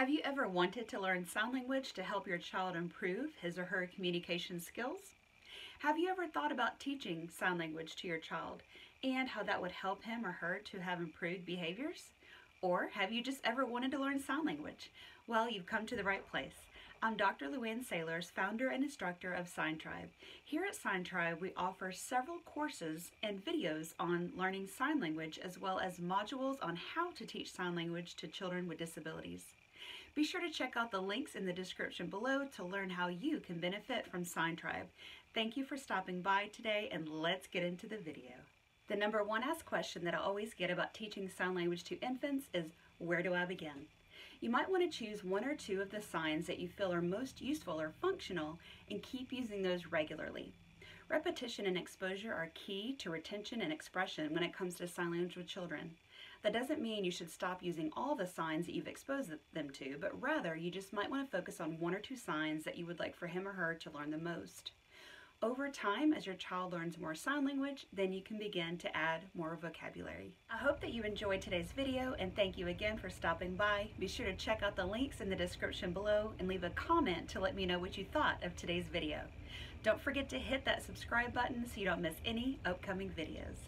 Have you ever wanted to learn sign language to help your child improve his or her communication skills? Have you ever thought about teaching sign language to your child and how that would help him or her to have improved behaviors? Or have you just ever wanted to learn sign language? Well, you've come to the right place. I'm Dr. Luanne Sailors, founder and instructor of Sign Tribe. Here at Sign Tribe, we offer several courses and videos on learning sign language, as well as modules on how to teach sign language to children with disabilities. Be sure to check out the links in the description below to learn how you can benefit from Sign Tribe. Thank you for stopping by today, and let's get into the video. The number one asked question that I always get about teaching sign language to infants is, where do I begin? You might want to choose one or two of the signs that you feel are most useful or functional and keep using those regularly. Repetition and exposure are key to retention and expression when it comes to sign language with children. That doesn't mean you should stop using all the signs that you've exposed them to, but rather you just might want to focus on one or two signs that you would like for him or her to learn the most. Over time, as your child learns more sign language, then you can begin to add more vocabulary. I hope that you enjoyed today's video, and thank you again for stopping by. Be sure to check out the links in the description below and leave a comment to let me know what you thought of today's video. Don't forget to hit that subscribe button so you don't miss any upcoming videos.